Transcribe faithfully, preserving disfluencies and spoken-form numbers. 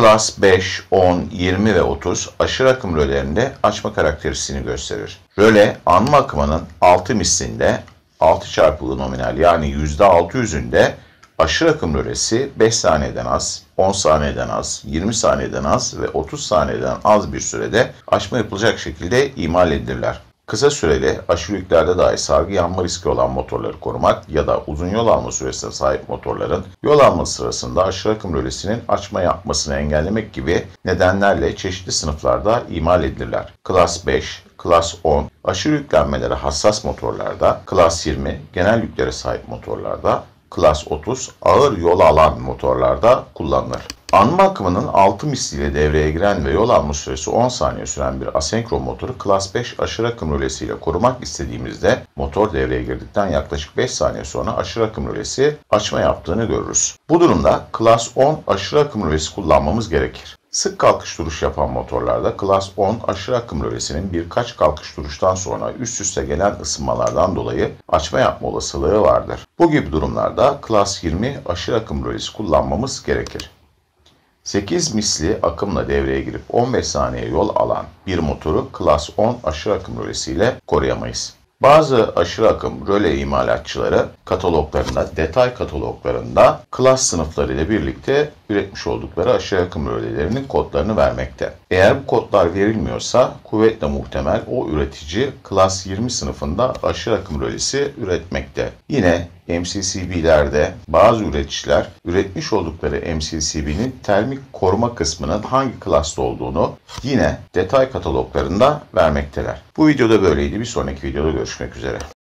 Class beş, on, yirmi ve otuz aşırı akım rölerinde açma karakteristiğini gösterir. Röle anma akımının altı mislinde altı çarpılı nominal yani yüzde altı yüzünde aşırı akım rölesi beş saniyeden az, on saniyeden az, yirmi saniyeden az ve otuz saniyeden az bir sürede açma yapılacak şekilde imal edilirler. Kısa süreli aşırı yüklerde dahi sargı yanma riski olan motorları korumak ya da uzun yol alma süresine sahip motorların yol alma sırasında aşırı akım rölesinin açma yapmasını engellemek gibi nedenlerle çeşitli sınıflarda imal edilirler. Class beş, Class on, aşırı yüklenmelere hassas motorlarda, Class yirmi, genel yüklere sahip motorlarda, Class otuz, ağır yol alan motorlarda kullanılır. Anma akımının altı misliyle devreye giren ve yol alma süresi on saniye süren bir asenkron motoru Class beş aşırı akım rölesiyle korumak istediğimizde motor devreye girdikten yaklaşık beş saniye sonra aşırı akım rölesi açma yaptığını görürüz. Bu durumda Class on aşırı akım rölesi kullanmamız gerekir. Sık kalkış duruş yapan motorlarda Class on aşırı akım rölesinin birkaç kalkış duruştan sonra üst üste gelen ısınmalardan dolayı açma yapma olasılığı vardır. Bu gibi durumlarda Class yirmi aşırı akım rölesi kullanmamız gerekir. sekiz misli akımla devreye girip on beş saniye yol alan bir motoru Class on aşırı akım rölesiyle koruyamayız. Bazı aşırı akım röle imalatçıları kataloglarında, detay kataloglarında klas sınıfları ile birlikte üretmiş oldukları aşırı akım rölelerinin kodlarını vermekte. Eğer bu kodlar verilmiyorsa kuvvetle muhtemel o üretici klas yirmi sınıfında aşırı akım rölesi üretmekte. Yine M C C B'lerde bazı üreticiler üretmiş oldukları M C C B'nin termik koruma kısmının hangi klasta olduğunu yine detay kataloglarında vermekteler. Bu videoda böyleydi. Bir sonraki videoda görüşmek üzere.